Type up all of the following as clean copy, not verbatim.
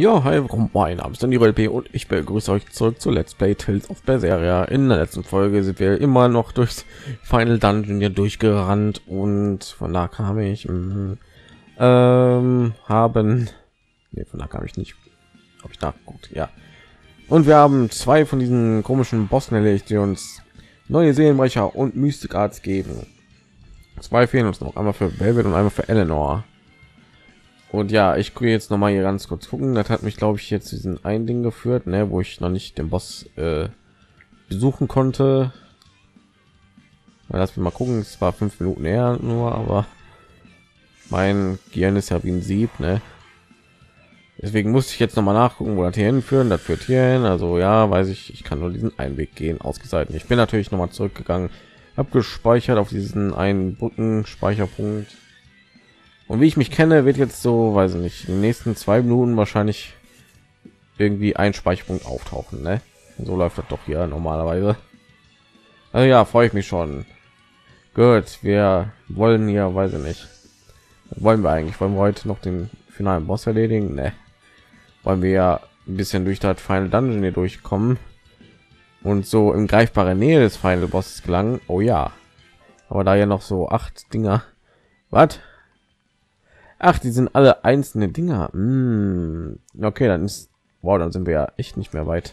Ja, hi, mein Name ist DanieruLP und ich begrüße euch zurück zu Let's Play Tales of Berseria. In der letzten Folge sind wir immer noch durchs Final Dungeon hier durchgerannt und von da kam ich und wir haben zwei von diesen komischen Bossen erledigt, die uns neue Seelenbrecher und Mystic Arts geben. Zwei fehlen uns noch, einmal für Velvet und einmal für Eleanor. Und ja, ich gehe jetzt noch mal hier ganz kurz gucken. Das hat mich, glaube ich, jetzt diesen ein Ding geführt, ne, wo ich noch nicht den Boss besuchen konnte. Lass mich mal gucken. Es war 5 Minuten her nur, aber mein Gehirn ist ja wie ein Sieb, ne? Deswegen musste ich jetzt noch mal nachgucken, wo das hier hinführen. Das führt hier hin. Also ja, weiß ich. Ich kann nur diesen Einweg gehen. Ausgezeichnet. Ich bin natürlich noch mal zurückgegangen, habe gespeichert auf diesen einen Brückenspeicherpunkt. Und wie ich mich kenne, wird jetzt so, weiß ich nicht, in den nächsten 2 Minuten wahrscheinlich irgendwie ein Speicherpunkt auftauchen, ne? So läuft das doch hier normalerweise. Also ja, freue ich mich schon. Gut, wir wollen ja, weiß ich nicht, was wollen wir eigentlich? Wollen wir heute noch den finalen Boss erledigen? Ne, wollen wir ja ein bisschen durch das Final Dungeon hier durchkommen und so in greifbare Nähe des Final Bosses gelangen. Oh ja, aber da ja noch so 8 Dinger. Was? Ach, die sind alle einzelne Dinger. Okay, dann ist wow, dann sind wir ja echt nicht mehr weit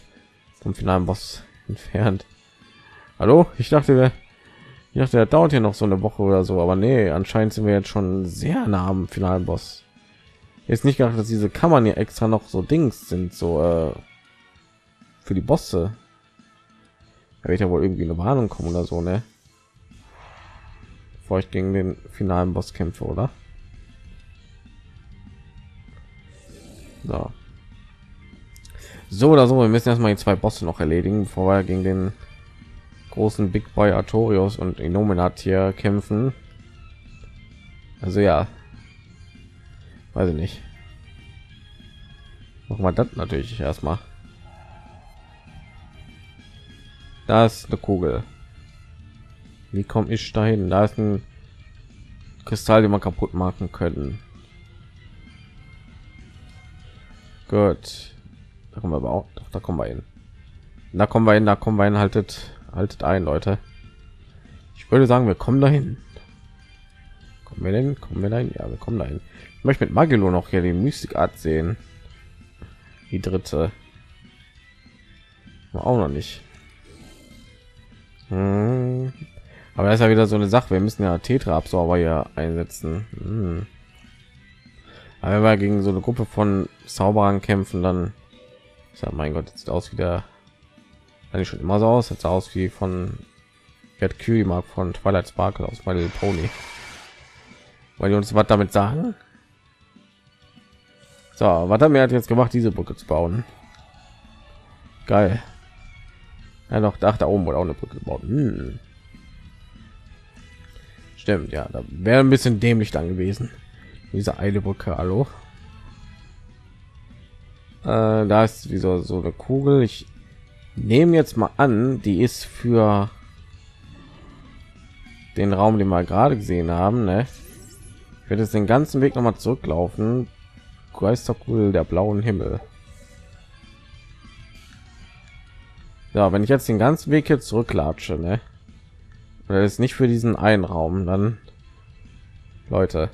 vom finalen Boss entfernt. Hallo, ich dachte, der dauert hier noch so eine Woche oder so, aber nee, anscheinend sind wir jetzt schon sehr nah am finalen Boss. Jetzt nicht gedacht, dass diese Kammern hier extra noch so Dings sind, so für die Bosse. Da wird ja wohl irgendwie eine Warnung kommen oder so, ne? Bevor ich gegen den finalen Boss kämpfe, oder? So oder so, wir müssen erstmal die 2 Bosse noch erledigen, bevor wir gegen den großen Big Boy Artorius und Innominat hier kämpfen. Also ja, weiß ich nicht. Machen wir das natürlich erstmal. Da ist eine Kugel. Wie komme ich dahin? Da ist ein Kristall, den man kaputt machen können. Gut, da kommen wir aber auch, doch, da kommen wir hin, haltet ein, Leute. Ich würde sagen, wir kommen dahin. Kommen wir dahin? Ja, wir kommen dahin. Ich möchte mit Magilou noch hier die Mystic Art sehen. Die dritte. War auch noch nicht. Aber das ist ja wieder so eine Sache. Wir müssen ja Tetra-Absorber hier einsetzen. Aber wenn wir gegen so eine Gruppe von Zauberern kämpfen, dann ja, mein Gott, jetzt sieht aus wie der, eigentlich schon immer so aus, jetzt aus wie von Mark von Twilight Sparkle aus My Little Pony. Wollen die uns was damit sagen? So, was haben wir jetzt gemacht, diese Brücke zu bauen? Geil. Ja, noch da oben wurde auch eine Brücke gebaut. Stimmt, ja, da wäre ein bisschen dämlich dann gewesen. Diese Eilebrücke, hallo. Da ist wieder so eine Kugel. Ich nehme jetzt mal an, die ist für den Raum, den wir gerade gesehen haben, ne? Ich werde jetzt den ganzen Weg noch mal zurücklaufen. Geisterkugel der blauen Himmel. Ja, wenn ich jetzt den ganzen Weg hier zurücklatsche, ne? Oder ist nicht für diesen einen Raum, dann Leute.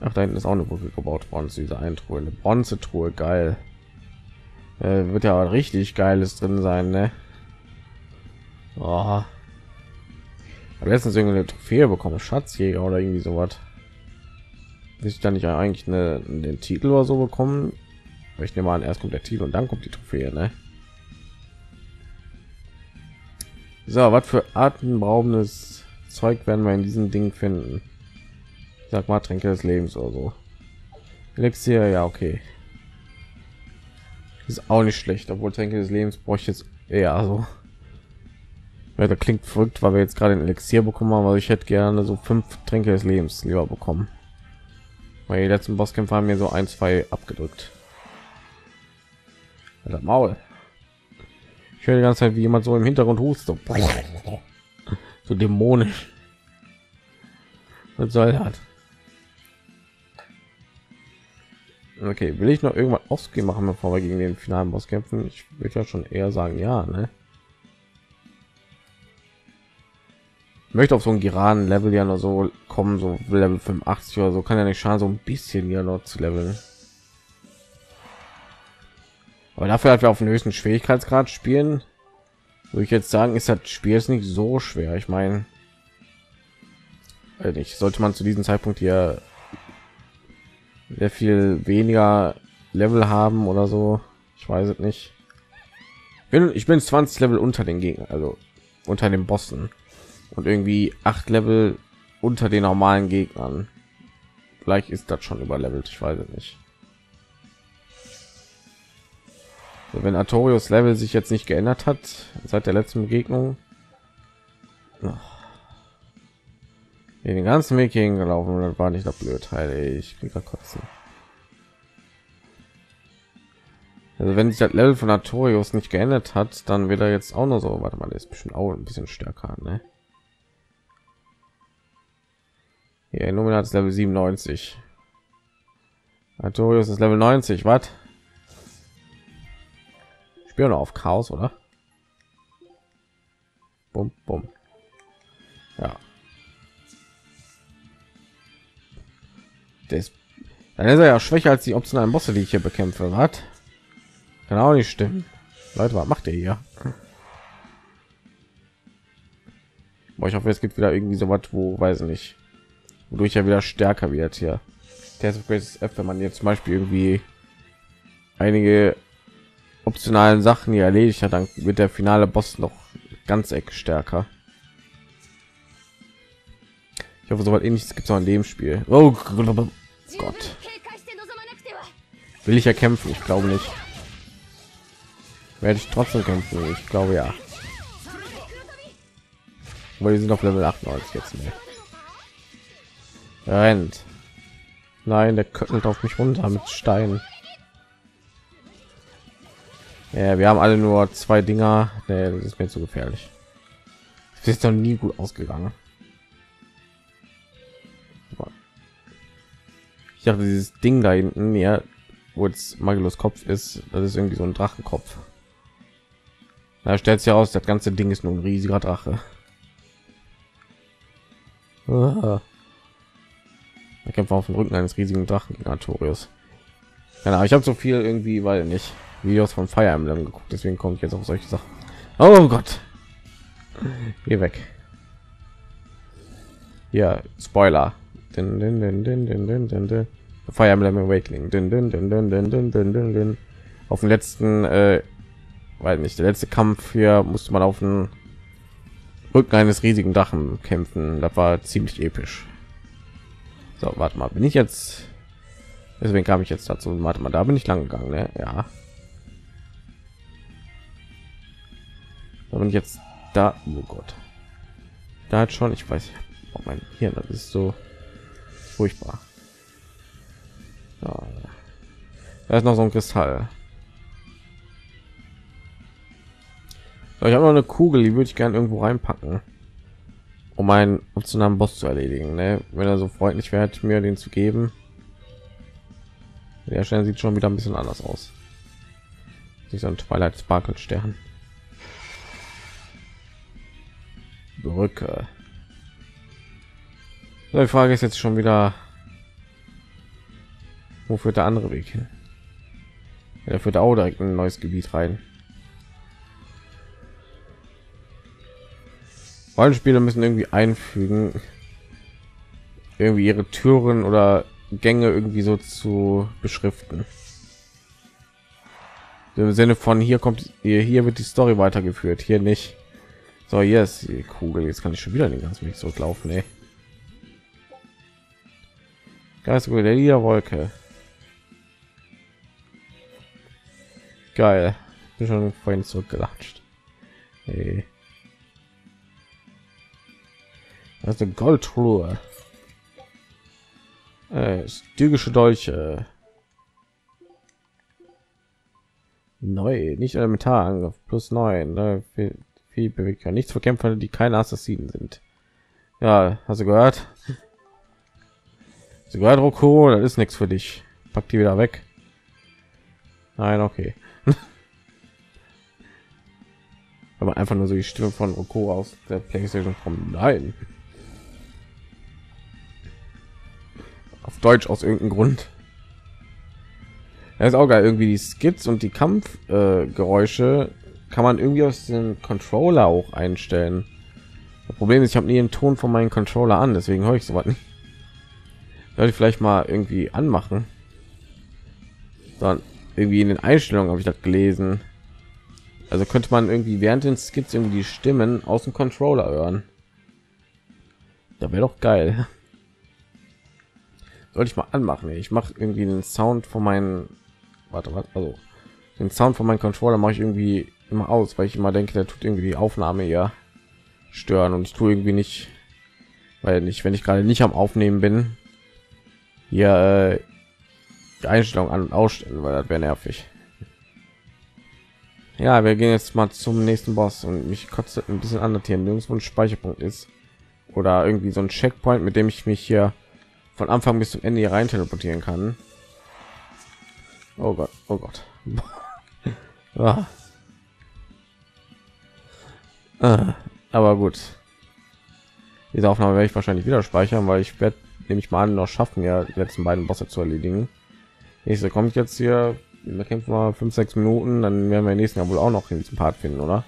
Ach, da hinten ist auch eine Brücke gebaut worden zu dieser einen Truhe, eine Bronzetruhe, geil. Wird ja richtig geiles drin sein, ne? Oh. Aber letztens irgendeine Trophäe bekommen, Schatzjäger oder irgendwie sowas. Ist da nicht eigentlich den Titel oder so bekommen? Ich nehme an, erst kommt der Titel und dann kommt die Trophäe, ne? So, was für atemberaubendes Zeug werden wir in diesem Ding finden? Sag mal, Tränke des Lebens oder so. Elixier, ja, okay. Ist auch nicht schlecht, obwohl Tränke des Lebens bräuchte ich jetzt eher so. Ja, das klingt verrückt, weil wir jetzt gerade ein Elixier bekommen haben, aber ich hätte gerne so 5 Tränke des Lebens lieber bekommen. Weil die letzten Bosskämpfe haben mir so 1, 2 abgedrückt. Alter, Maul. Ich höre die ganze Zeit, wie jemand so im Hintergrund hustet. So dämonisch. Was soll das? Okay, will ich noch irgendwas ausgehen machen, bevor wir gegen den finalen Boss kämpfen? Ich würde ja schon eher sagen, ja, ne? Ich möchte auf so ein geraden Level ja noch so kommen, so Level 85 oder so, kann ja nicht schaden, so ein bisschen ja noch zu leveln. Aber dafür halt wir auf den höchsten Schwierigkeitsgrad spielen, würde ich jetzt sagen, ist das Spiel jetzt nicht so schwer. Ich meine, also nicht, sollte man zu diesem Zeitpunkt hier sehr viel weniger Level haben oder so. Ich weiß es nicht. Ich bin 20 Level unter den Gegner, also unter den Bossen und irgendwie 8 Level unter den normalen Gegnern. Vielleicht ist das schon überlevelt, ich weiß es nicht. So, wenn Artorius Level sich jetzt nicht geändert hat seit der letzten Begegnung. Ach. Den ganzen Weg hingelaufen und dann war nicht noch blöd, heilig, ich krieg da kotzen. Also wenn sich das Level von Artorius nicht geändert hat, dann wird er jetzt auch noch so, warte mal, der ist bestimmt auch ein bisschen stärker, ne? Hier, Innominat ist Level 97. Artorius ist Level 90, was? Ich spiele noch auf Chaos, oder? Bum, bum. Ja. Dann ist er ja schwächer als die optionalen Bosse, die ich hier bekämpfe. Hat kann auch nicht stimmen, Leute. Was macht ihr hier? Boah, ich hoffe, es gibt wieder irgendwie so was, wo weiß ich nicht, wodurch er wieder stärker wird. Hier Tales of Graces F, wenn man jetzt zum Beispiel irgendwie einige optionalen Sachen hier erledigt hat, dann wird der finale Boss noch ganz eck stärker. Ich hoffe, soweit ähnliches gibt es auch in dem Spiel. Oh Gott. Will ich ja kämpfen? Ich glaube nicht. Werde ich trotzdem kämpfen? Ich glaube ja. Aber die sind auf Level 98 jetzt mehr. Rennt. Nein, der köttelt auf mich runter mit Steinen. Ja, wir haben alle nur 2 Dinger. Nee, das ist mir zu gefährlich. Das ist doch nie gut ausgegangen. Ich dachte, dieses Ding da hinten, ja, wo jetzt Magilous Kopf ist, das ist irgendwie so ein Drachenkopf. Da stellt sich heraus, das ganze Ding ist nur ein riesiger Drache. Da kämpft auf dem Rücken eines riesigen Drachen gegen Artorius. Genau, ich habe so viel irgendwie, weil nicht Videos von Fire Emblem geguckt, deswegen komme ich jetzt auf solche Sachen. Oh Gott, geh weg. Ja, Spoiler. Fire Emblem Awakening. Auf dem letzten, weiß nicht, der letzte Kampf hier musste man auf den Rücken eines riesigen Drachen kämpfen. Das war ziemlich episch. So, warte mal, bin ich jetzt? Deswegen kam ich jetzt dazu. Warte mal, da bin ich lang gegangen, ne? Ja. Da bin ich jetzt da. Oh Gott. Da hat schon, ich weiß, oh mein Hirn, das ist so furchtbar. Ja. Da ist noch so ein Kristall. So, ich habe noch eine Kugel, die würde ich gerne irgendwo reinpacken, um einen optionalen Boss zu erledigen, ne? Wenn er so freundlich wäre, mir den zu geben. Der Stern sieht schon wieder ein bisschen anders aus. Nicht so ein Twilight Sparkle Stern. Brücke. Die Frage ist jetzt schon wieder, wo führt der andere Weg hin? Er führt auch direkt in ein neues Gebiet rein. Rollenspiele müssen irgendwie einfügen, irgendwie ihre Türen oder Gänge irgendwie so zu beschriften. Im Sinne von hier kommt hier wird die Story weitergeführt, hier nicht. So, hier ist die Kugel. Jetzt kann ich schon wieder den ganzen Weg zurücklaufen, ey. Geist der Liederwolke. Geil. Bin schon vorhin zurückgelatscht. Hey. Das ist eine Goldruhe. Stygische Dolche. Neu. Nicht Elementarangriff. Plus 9. Viel Bewegung. Nichts für Kämpfer, die keine Assassinen sind. Ja, hast du gehört? Sogar Rokuro, das ist nichts für dich. Pack die wieder weg. Nein, okay. Aber einfach nur so die Stimme von Rokuro aus der Playstation 4. Nein. Auf Deutsch aus irgendeinem Grund. Er ist auch geil, irgendwie die Skits und die Kampfgeräusche kann man irgendwie aus dem Controller auch einstellen. Das Problem ist, ich habe nie den Ton von meinem Controller an, deswegen höre ich sowas nicht. Sollte ich vielleicht mal irgendwie anmachen. Dann irgendwie in den Einstellungen habe ich das gelesen. Also könnte man irgendwie während den Skits irgendwie die Stimmen aus dem Controller hören. Da wäre doch geil. Sollte ich mal anmachen. Ich mache irgendwie den Sound von meinen, also den Sound von meinem Controller mache ich irgendwie immer aus, weil ich immer denke, der tut irgendwie die Aufnahme ja stören, und ich tue irgendwie nicht, weil nicht, wenn ich gerade nicht am Aufnehmen bin, hier die Einstellung an und ausstellen, weil das wäre nervig. Ja, wir gehen jetzt mal zum nächsten Boss, und mich kotzt ein bisschen an, dass hier nirgendwo ein Speicherpunkt ist oder irgendwie so ein Checkpoint, mit dem ich mich hier von Anfang bis zum Ende hier rein teleportieren kann. Oh Gott, oh Gott. Ah. Ah, aber gut, diese Aufnahme werde ich wahrscheinlich wieder speichern, weil ich werde nämlich mal an noch schaffen, ja, die letzten beiden Bosse zu erledigen. Nächste kommt jetzt hier, wir kämpfen mal 5-6 Minuten, dann werden wir im nächsten Jahr wohl auch noch hin zum Part finden, oder?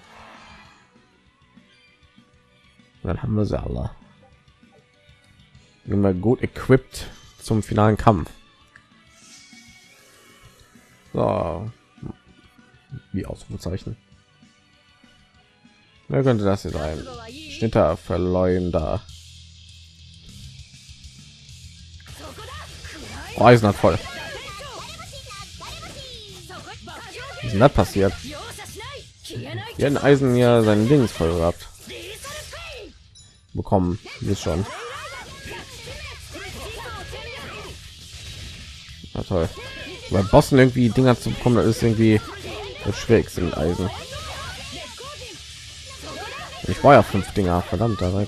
Und dann haben wir sie alle immer gut equipped zum finalen Kampf. So, wie Ausrufezeichen. Wer könnte das hier sein? Schnitter, Verleumder. Oh, Eizen hat voll. Was ist das passiert? Wir hatten Eizen ja seinen Dings voll gehabt. Bekommen, ist schon. Na toll. Bei Bossen irgendwie Dinger zu bekommen, das ist irgendwie das Schwierigste mit Eizen. Ich war ja 5 Dinger, verdammt, da weg.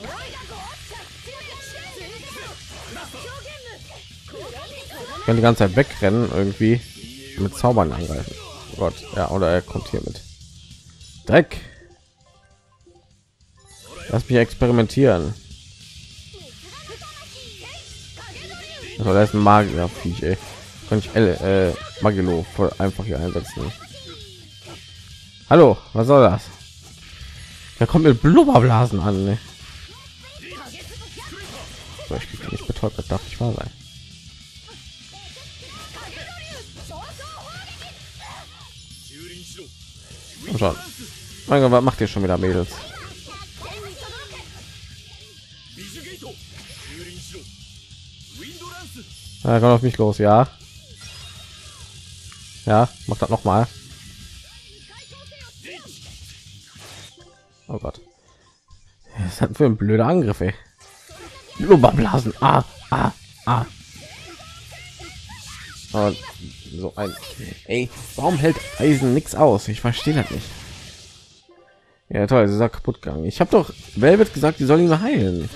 Ich kann die ganze Zeit wegrennen, irgendwie mit Zaubern angreifen. Oh Gott, ja, oder er kommt hier mit Dreck. Lass mich experimentieren. Also, da ist ein Magier, ey. Kann ich Magilou voll einfach hier einsetzen. Hallo, was soll das? Da kommt mit Blubberblasen an. Ne? So, ich bin nicht betäubt, das darf nicht wahr sein. Und schon. Mein Gott, was macht ihr schon wieder, Mädels? Da kommt auf mich los, ja. Ja, macht das noch mal. Oh Gott, das hat für ein blöder Angriff, ey. Blubberblasen. Ah, ah, ah. Und so ein, ey, warum hält Eizen nichts aus? Ich verstehe das nicht. Ja toll, sie sagt kaputt gegangen. Ich habe doch Velvet gesagt, die soll ihn heilen.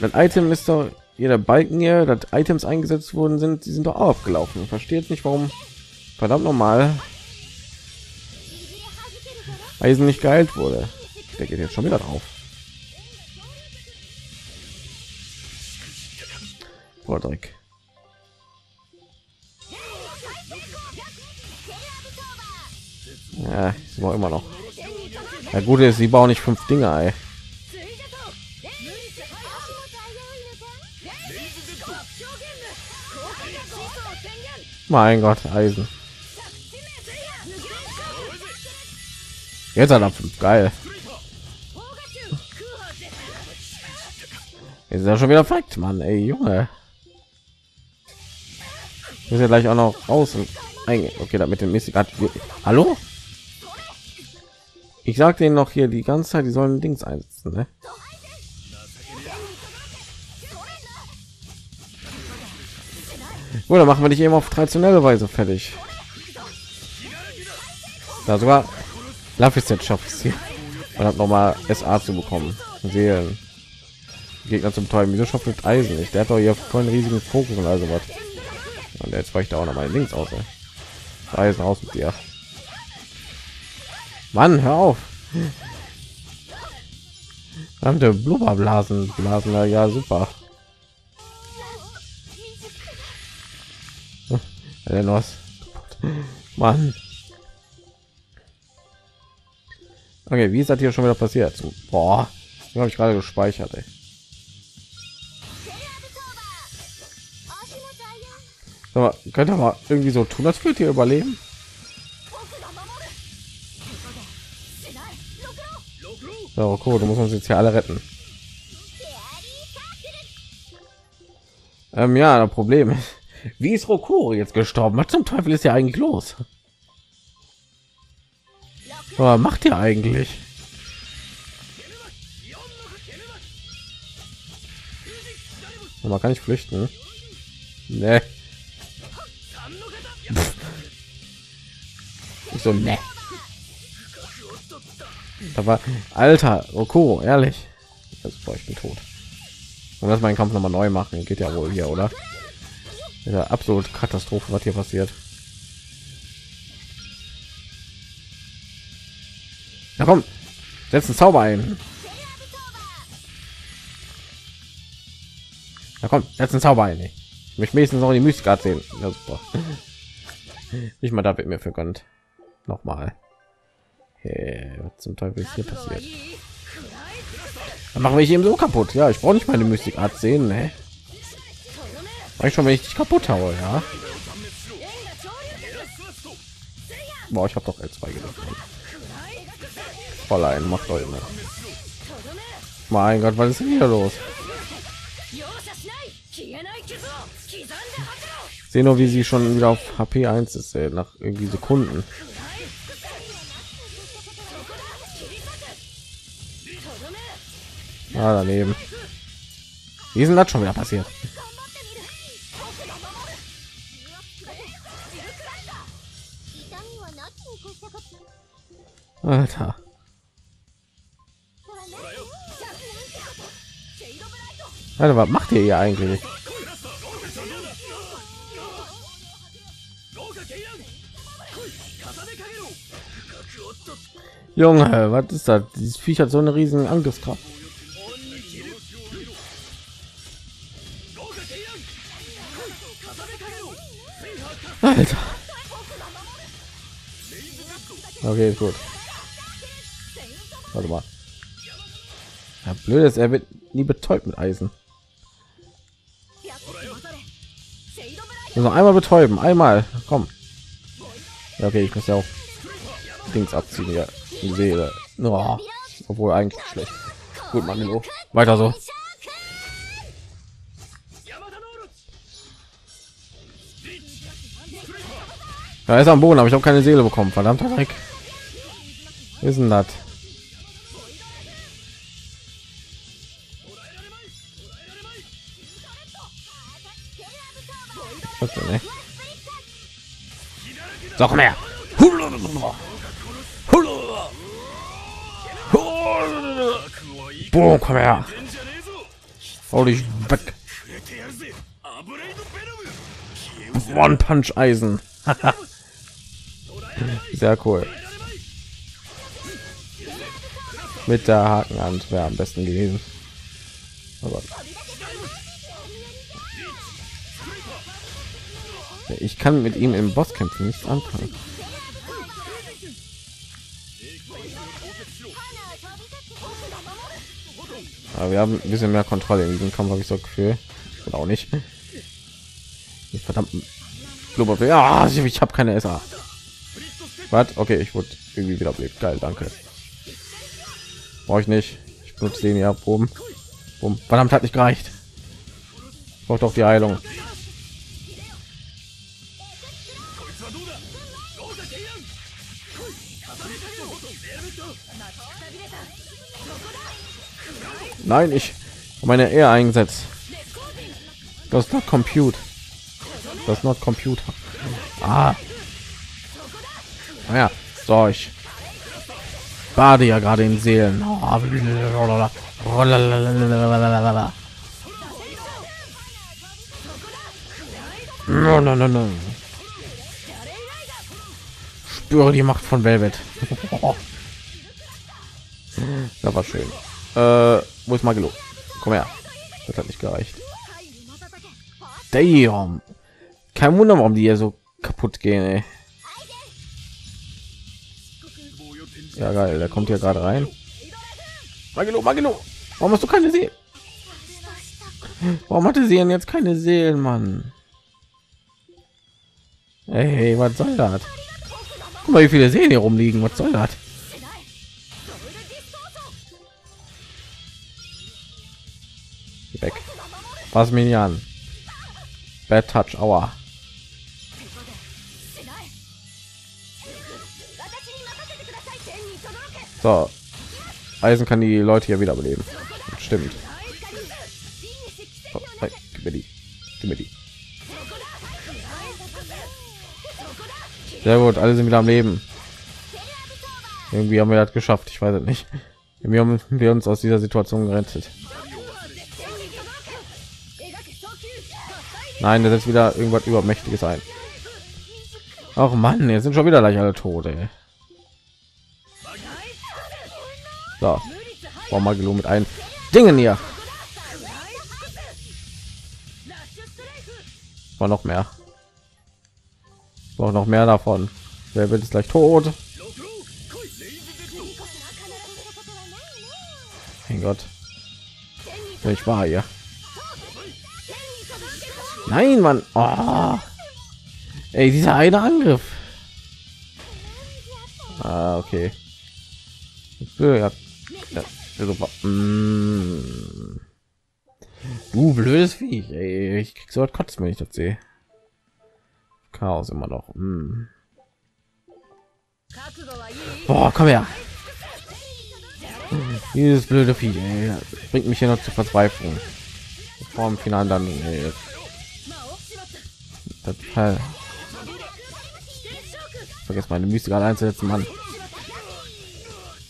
Das Item ist doch jeder Balken hier, dass Items eingesetzt wurden, die sind doch auch abgelaufen. Versteht nicht, warum verdammt normal Eizen nicht geheilt wurde. Der geht jetzt schon wieder drauf. Vordreck. Ja, ist immer noch. Ja, gut ist, sie bauen nicht 5 Dinger, ey. Mein Gott, Eizen. Jetzt hat er 5, geil. Jetzt ist er schon wieder verreckt, Mann, ey, Junge. Wir sind ja gleich auch noch raus und eingehen. Okay, damit dem Mystik hat. Hallo? Ich sagte ihnen noch hier die ganze Zeit, die sollen Dings einsetzen, ne? Gut, dann machen wir dich eben auf traditionelle Weise fertig. Da sogar Lauf ist jetzt schafft es hier und hat noch mal SA zu bekommen. Seelen Gegner zum Teufel. Wieso schafft Eizen nicht? Der hat doch hier voll einen riesigen Fokus und also was. Und jetzt reicht auch noch mal links aus. Eisen, raus mit dir. Mann, hör auf. Haben wir Blubberblasen, Blasen, ja super. Eleanor, Mann. Okay, wie ist das hier schon wieder passiert? Boah, habe ich gerade gespeichert. Ey. Aber könnte man irgendwie so tun, als würde ihr überleben. So, cool, du musst uns jetzt hier alle retten. Ja, das Problem ist, wie ist Rokuro jetzt gestorben? Was zum Teufel ist ja eigentlich los? Was macht ihr eigentlich? Man kann nicht flüchten. Nee. Ich so, ne. Aber Alter, Rokuro, ehrlich. Das war ich bin tot. Und lass meinen Kampf noch mal neu machen. Geht ja wohl hier, oder? Ja, absolut Katastrophe, was hier passiert. Na komm, setz einen Zauber ein. Na komm, setz einen Zauber ein. Ich möchte wenigstens noch die Mystikart sehen. Ja, super. Nicht mal da wird mir vergönnt. Nochmal. Hey, was zum Teufel ist hier passiert? Dann machen wir hier eben so kaputt. Ja, ich brauche nicht meine Mystikart sehen. Ne? Ich schon, wenn ich dich kaputt haue, ja. Boah, ich habe doch L2 gedacht. Voll ein, macht euch mehr. Mein Gott, was ist denn hier los? Ich sehe nur, wie sie schon wieder auf HP 1 ist, ey, nach irgendwie Sekunden. Ah, daneben. Wie ist denn das schon wieder passiert? Alter. Alter, was macht ihr hier eigentlich? Junge, was ist das? Dieses Viech hat so eine riesen Angriffskraft. Alter. Okay, gut. Warte mal. Ja, blöd ist, er wird nie betäubt mit Eisen. Also einmal betäuben, einmal. Komm. Ja, okay, ich muss ja auch Dings abziehen, ja. Die Seele. Oh, obwohl eigentlich schlecht. Gut, Magilou. Weiter so. Da ja, ist am Boden, aber ich habe keine Seele bekommen. Verdammt, Dreck. Ist denn das? Okay, doch mehr. Boah, komm her. Hau dich weg. One Punch Eisen. Sehr cool. Mit der Hakenhand wäre am besten gewesen. Aber ich kann mit ihm im Bosskämpfen nichts anfangen. Aber wir haben ein bisschen mehr Kontrolle in diesem Kampf, habe ich so Gefühl. Oder auch nicht. Verdammt. Ja, ich habe keine SA. Was? Okay, ich wurde irgendwie wieder belebt. Geil, danke. Brauche ich nicht. Ich benutze den ja oben. Verdammt, hat nicht gereicht. Braucht auch die Heilung. Nein, ich meine eher eingesetzt. Das ist not compute. Das ist not computer. Ah. Naja, so ich bade ja gerade in Seelen. Nein, nein, nein, nein. Spüre die Macht von Velvet. Das war schön. Wo ist Magilou? Komm her. Das hat nicht gereicht. Damn. Kein Wunder, warum die hier so kaputt gehen, ey. Ja, geil, der kommt hier gerade rein. Magilou, Magilou, warum hast du keine Seelen? Warum hatte sie denn jetzt keine Seelen, Mann? Hey, was soll das? Guck mal, wie viele Seelen hier rumliegen. Was soll das? Weg. Fass mich nicht an. Bad Touch, aua. So, Eizen kann die Leute hier wiederbeleben. Stimmt. Oh, hey, gib mir die. Gib mir die. Sehr gut, alle sind wieder am Leben. Irgendwie haben wir das geschafft, ich weiß es nicht. Irgendwie haben wir uns aus dieser Situation gerettet. Nein, da setzt wieder irgendwas Übermächtiges ein. Ach Mann, jetzt sind schon wieder gleich alle tot, ey. So, war Magilou mit ein Dingen hier. War noch mehr. War noch mehr davon. Wer wird jetzt gleich tot? Mein Gott. Ich war hier. Nein, Mann. Oh. Ey, dieser eine Angriff. Ah, okay. Ja. Super. Du blödes Viech, ey. Ich krieg so was Kotz, wenn ich das sehe. Chaos immer noch. Boah, komm her. Dieses blöde Viech, ey. Bringt mich hier noch zur Verzweiflung. Vor dem Finale dann, ey. Das Teil. Vergiss meine Mystik allein zu setzen, Mann.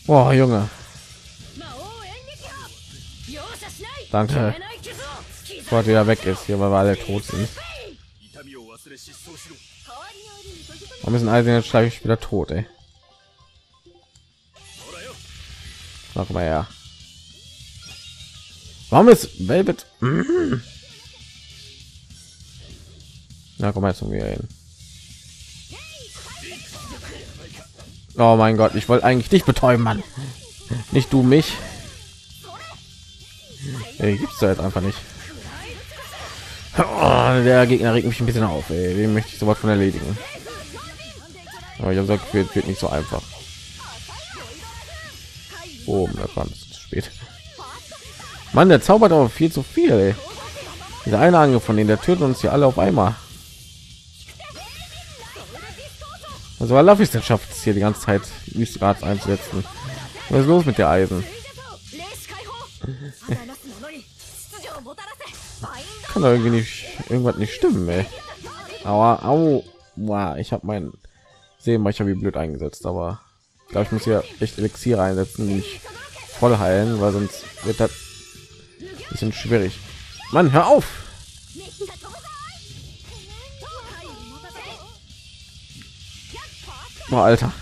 Boah, Junge. Danke. Gott, wieder weg ist hier, weil wir alle tot sind. Wir müssen Eizen jetzt schreibe ich wieder tot, ey. Mach mal her. Warum ist Velvet? Na, komm mal zu mir hin. Oh mein Gott, ich wollte eigentlich dich betäuben, Mann. Nicht du mich. Ey, gibt's da jetzt einfach nicht. Oh, der Gegner regt mich ein bisschen auf, ey. Den möchte ich sowas von erledigen. Aber ich habe gesagt, wird nicht so einfach. Oh, das war ein bisschen zu spät. Mann, der zaubert aber viel zu viel, ey. Dieser eine Angriff von denen, der tötet uns hier alle auf einmal. Also weil Luffy es schafft, es hier die ganze Zeit Mystikart einzusetzen. Was ist los mit der Eizen? Kann da irgendwie nicht irgendwas nicht stimmen, ey. Aber au, wow, ich habe meinen Seelenbecher wie blöd eingesetzt, aber ich glaube, ich muss hier echt Elixier einsetzen, die mich voll heilen, weil sonst wird das ein bisschen schwierig. Mann, hör auf! Oh, Alter.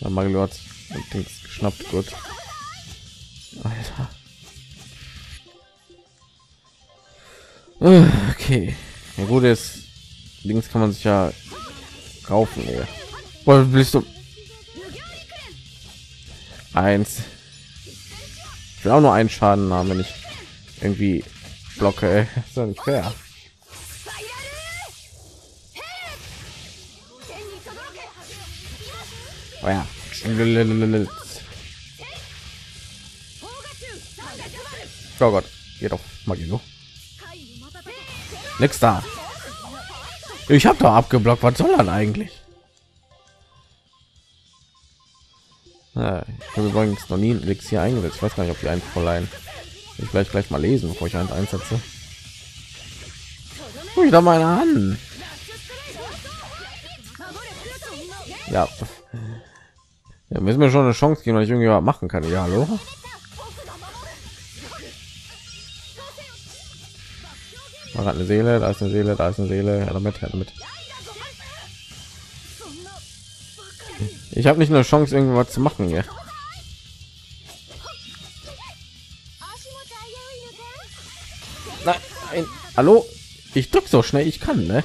Ja, Magilou hat es geschnappt, gut. Alter. Okay. Ja, gut ist, links kann man sich ja kaufen, ey. Boah, willst du? Eins. Ich will auch nur einen Schaden haben, wenn ich irgendwie blocke, ey. Das ist ja nicht fair. Oh ja. Oh Gott, geht doch Magilou. Nix da. Ich habe doch abgeblockt. Was soll dann eigentlich? Ja, ich habe übrigens noch nie ein Elixier eingesetzt. Ich weiß gar nicht, ob die einen Fräulein. Ich vielleicht gleich mal lesen, bevor ich eins einsetze. Guck ich da mal an. Ja. Ja, müssen wir schon eine Chance geben, weil ich irgendwie machen kann. Ja, hallo. Man hat eine Seele, da ist eine Seele, da ist eine Seele. Her damit, her damit. Ich habe nicht eine Chance, irgendwas zu machen hier. Nein, hallo? Ich drück so schnell ich kann, ne?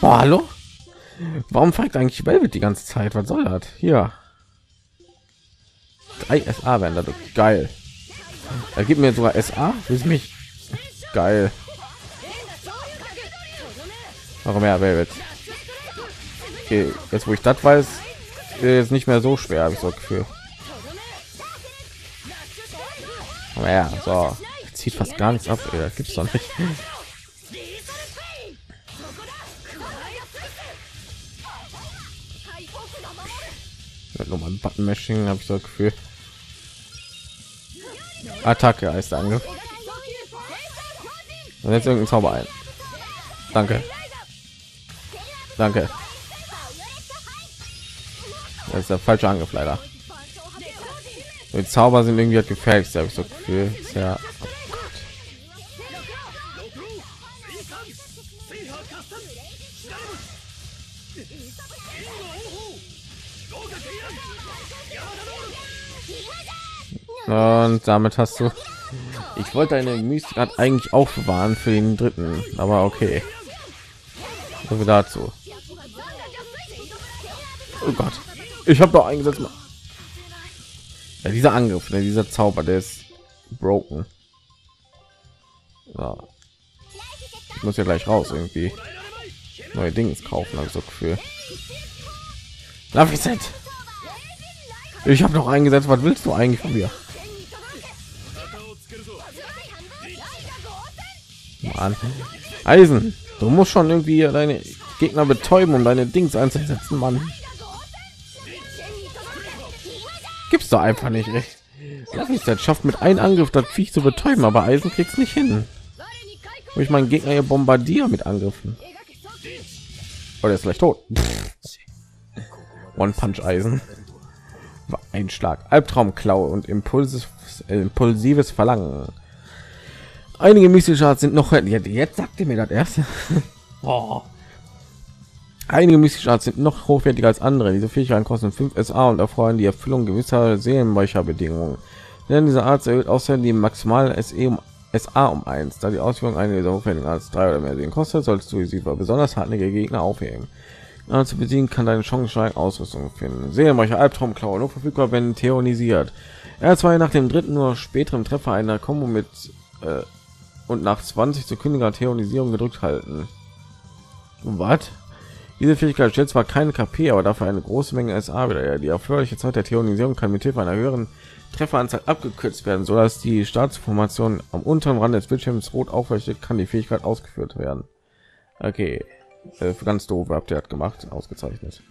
Boah, hallo? Warum fragt eigentlich Velvet die ganze Zeit? Was soll das? Hier. 3 SA werden dadurch. Geil. Er gibt mir sogar SA. Willst mich? Geil. Warum ja, Velvet? Okay, jetzt wo ich das weiß, ist nicht mehr so schwer, habe ich so ein Gefühl. Aber ja, so. Zieht fast gar nichts ab, ey. Das gibt's doch nicht. Nochmal ein Button-Mashing, habe ich so ein Gefühl. Attacke heißt der Angriff. Und jetzt irgendein Zauber ein. Danke. Danke. Das ist der falsche Angriff leider. Die Zauber sind irgendwie halt gefälligst, habe ich so ein Gefühl. Ist ja. Und damit hast du. Ich wollte eine Mystik eigentlich aufbewahren für den dritten, aber okay. So dazu. Oh Gott, ich habe doch eingesetzt. Ja, dieser Angriff, ne, dieser Zauber, der ist broken. Ja. Ich muss ja gleich raus irgendwie. Neue Dinge kaufen, habe ich so Gefühl. Love is it. Ich habe noch eingesetzt. Was willst du eigentlich von mir? Mann. Eizen, du musst schon irgendwie deine Gegner betäuben, um deine Dings einzusetzen, Mann. Gibt's doch einfach nicht recht. Lass mich das schafft mit einem Angriff das Viech zu betäuben, aber Eizen kriegst nicht hin. Wo ich meinen Gegner hier bombardiere mit Angriffen. Oder ist gleich tot. One Punch Eizen. Ein Schlag. Albtraumklaue und impulsives Verlangen. Einige Mystikscharts sind noch jetzt sagt ihr mir das erst. Oh. Einige Mystikscharts sind noch hochwertiger als andere. Diese Fähigkeiten kosten 5 SA und erfreuen die Erfüllung gewisser Seelenweicherbedingungen. Denn diese Art erhöht außerdem die maximale SE um SA um 1. Da die Ausführung eine dieser hochwertigen als 3 oder mehr Seelen kostet, solltest du sie bei besonders hartnäckige Gegner aufheben. Zu besiegen kann deine Chance steigen, Ausrüstung finden. Seelenweicher Albtraumklaue, nur verfügbar, wenn theonisiert. R2 nach dem dritten oder späteren Treffer einer Kombo mit und nach 20 sekündiger Theonisierung gedrückt halten. Was? Diese Fähigkeit stellt zwar keine KP, aber dafür eine große Menge SA wieder. Ja, die erforderliche Zeit der Theonisierung kann mit Hilfe einer höheren Trefferanzahl abgekürzt werden, so dass die Startformation am unteren Rand des Bildschirms rot aufleuchtet, kann die Fähigkeit ausgeführt werden. Okay. Ganz doof, habt ihr hat gemacht, ausgezeichnet.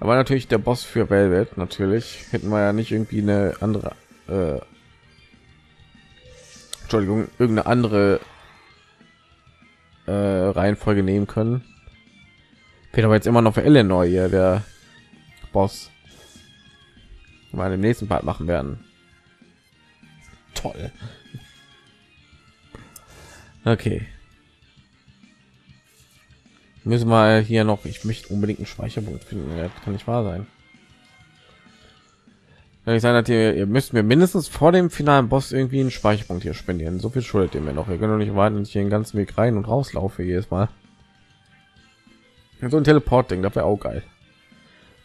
Aber natürlich der Boss für Velvet, natürlich hätten wir ja nicht irgendwie eine andere, Entschuldigung, irgendeine andere Reihenfolge nehmen können. Fehlt aber jetzt immer noch für Eleanor hier der Boss, den wir im nächsten Part machen werden. Toll. Okay. Müssen wir hier noch, ich möchte unbedingt einen Speicherpunkt finden, das kann nicht wahr sein. Wenn ich sage, ihr müsst mir mindestens vor dem finalen Boss irgendwie einen Speicherpunkt hier spendieren. So viel schuldet ihr mir noch. Ihr könnt doch nicht warten, dass ich den ganzen Weg rein und rauslaufe jedes Mal. So ein Teleport-Ding, das wäre auch geil.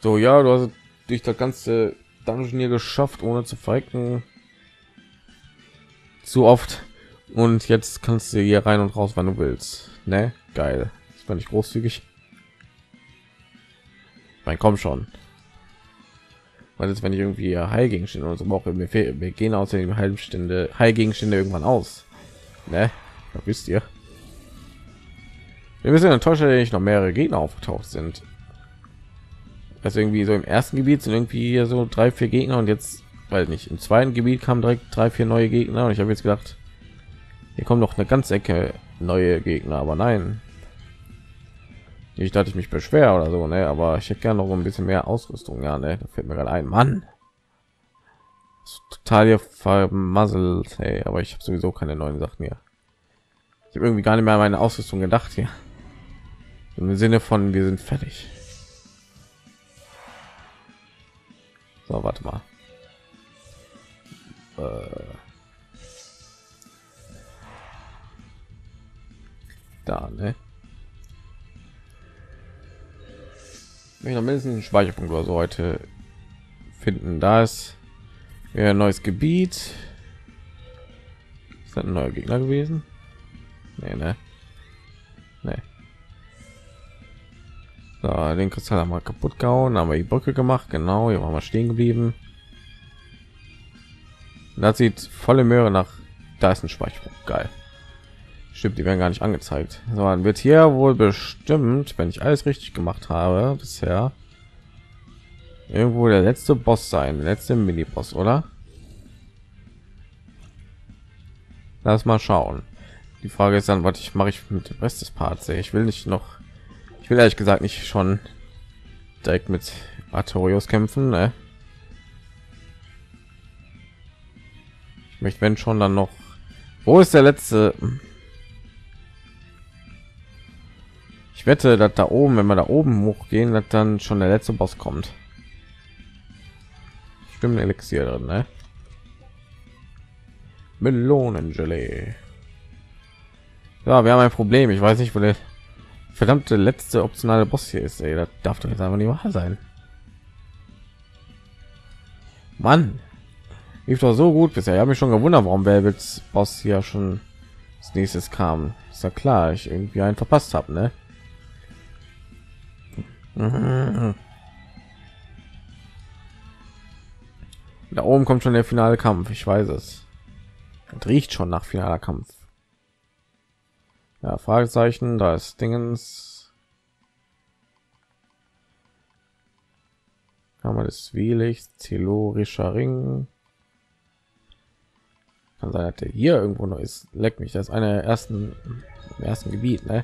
So, ja, du hast durch das ganze Dungeon hier geschafft, ohne zu verrecken. Zu oft. Und jetzt kannst du hier rein und raus, wann du willst. Ne? Geil. War nicht großzügig. Mein komm schon, weil jetzt wenn ich irgendwie Heilgegenstände oder so brauche, wir gehen aus dem Heilstände Heilgegenstände irgendwann aus, ne? Da wisst ihr. Wir müssen enttäuscht, dass nicht noch mehrere Gegner aufgetaucht sind. Also irgendwie so im ersten Gebiet sind irgendwie so 3, 4 Gegner und jetzt weiß nicht. Im zweiten Gebiet kamen direkt 3, 4 neue Gegner und ich habe jetzt gedacht, hier kommen noch eine ganze Ecke neue Gegner, aber nein. Nicht, dass ich mich beschwer oder so, ne? Aber ich hätte gerne noch ein bisschen mehr Ausrüstung, ja, ne? Da fällt mir gerade ein, Mann. total hier vermasselt, hey, aber ich habe sowieso keine neuen Sachen mehr. Ich habe irgendwie gar nicht mehr an meine Ausrüstung gedacht hier. Im Sinne von, wir sind fertig. So, warte mal. Da, ne? Ich will noch mindestens einen Speicherpunkt oder so heute finden. Da ist ein neues Gebiet. Ist das ein neuer Gegner gewesen? Nee, ne? Nee. So, den Kristall haben wir kaputt gehauen, haben wir die Brücke gemacht, genau, hier waren wir stehen geblieben. Und das sieht volle Möhre nach, da ist ein Speicherpunkt, geil. Stimmt, die werden gar nicht angezeigt. So, dann wird hier wohl bestimmt, wenn ich alles richtig gemacht habe bisher, irgendwo der letzte Boss sein, der letzte Mini-Boss, oder? Lass mal schauen. Die Frage ist dann, was ich mache ich mit dem Rest des Parts. Ich will nicht noch, ich will ehrlich gesagt nicht schon direkt mit Artorius kämpfen, ne? Ich möchte, wenn schon, dann noch. Wo ist der letzte? Ich wette, dass da oben, wenn wir da oben hochgehen, dass dann schon der letzte Boss kommt. Stimmt, Elixier drin, ne? Melonengelee. Ja, wir haben ein Problem. Ich weiß nicht, wo der verdammte letzte optionale Boss hier ist. Ey, das darf doch jetzt einfach nicht wahr sein. Mann, lief doch so gut bisher. Ich habe mich schon gewundert, warum Velvets Boss hier schon als nächstes kam. Ist ja klar, ich irgendwie einen verpasst habe, ne? Da oben kommt schon der finale Kampf, ich weiß es. Das riecht schon nach finaler Kampf. Ja, Fragezeichen, da ist Dingens. Kammer des Wielichts, Tellurischer Ring. Kann sein, dass der hier irgendwo noch ist. Leck mich, das ist einer der ersten Gebiet, ne?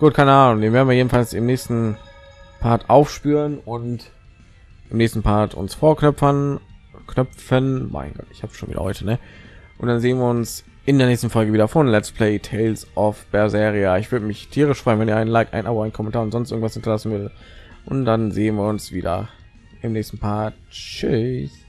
Gut, keine Ahnung, den werden wir jedenfalls im nächsten Part aufspüren und im nächsten Part uns vorknöpfen. Mein Gott, ich habe schon wieder heute, ne? Und dann sehen wir uns in der nächsten Folge wieder von Let's Play Tales of Berseria. Ich würde mich tierisch freuen, wenn ihr einen Like, ein Abo, einen Kommentar und sonst irgendwas hinterlassen würdet. Und dann sehen wir uns wieder im nächsten Part. Tschüss.